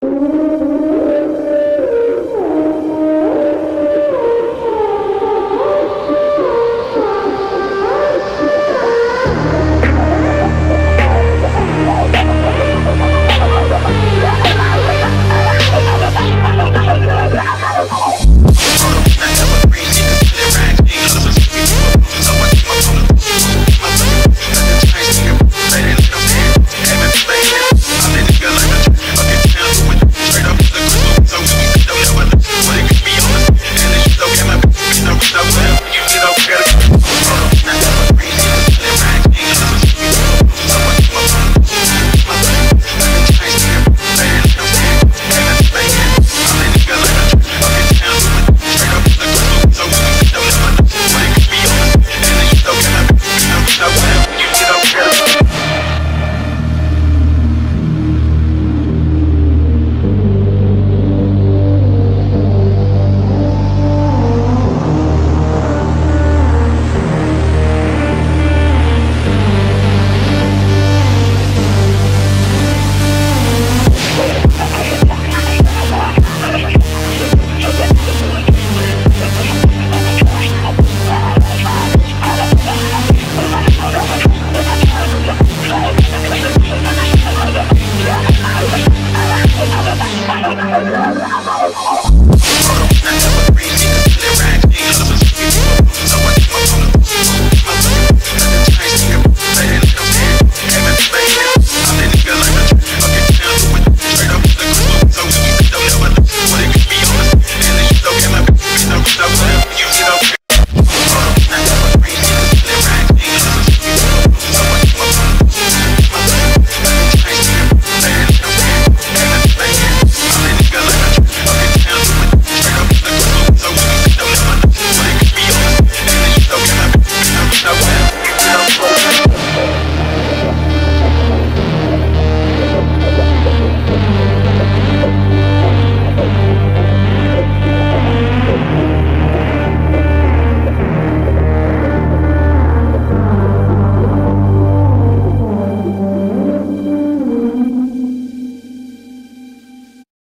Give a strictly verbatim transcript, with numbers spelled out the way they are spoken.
I